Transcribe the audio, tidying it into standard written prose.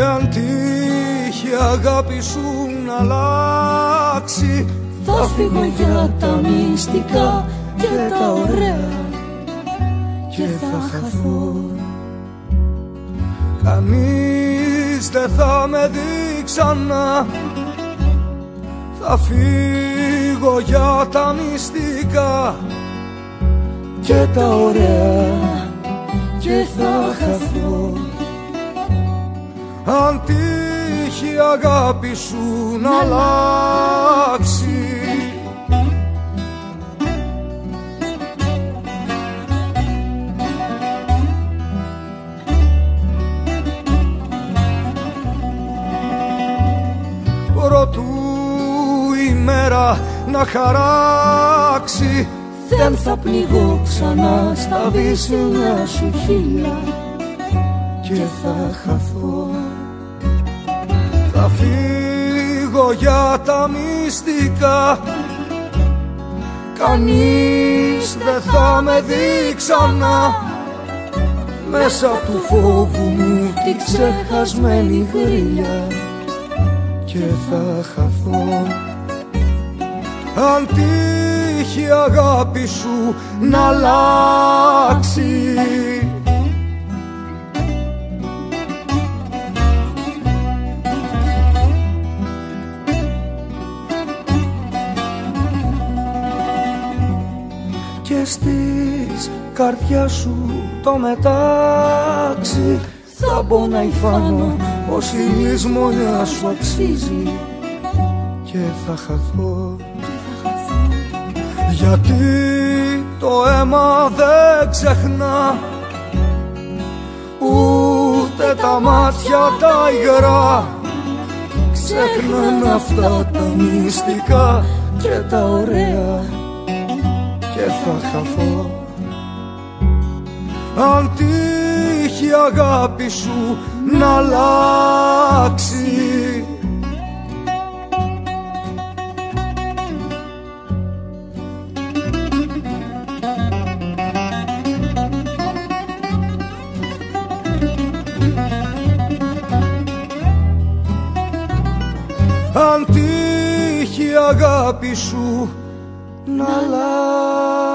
κι αν τύχει η αγάπη σου να αλλάξει, θα φύγω για τα μυστικά και τα ωραία και θα χαθώ. Κανείς δεν θα με δει ξανά. Θα φύγω για τα μυστικά και τα ωραία και θα χαθώ. Αν τύχει η αγάπη σου να αλλάξει, προτού η μέρα να χαράξει, δεν θα πνιγώ ξανά στα βύσσινα σου χείλια και θα χαθώ. Θα φύγω για τα μυστικά, κανείς δεν θα με δει ξανά, μέσα του φόβου μου την ξεχασμένη γρήλια και θα χαθώ. Αν τύχει η αγάπη σου να αλλάξει, και στις καρδιά σου το μετάξι θα μπω να υφάνω ως η λησμονιά σου αξίζει και θα χαθώ. Γιατί το αίμα δεν ξεχνά, ούτε τα μάτια τα υγρά ξεχνάνε αυτά τα μυστικά και τα ωραία και θα χαθώ. Αν τύχει η αγάπη σου να αλλάξει, αν τύχει η αγάπη σου να αλλάξει.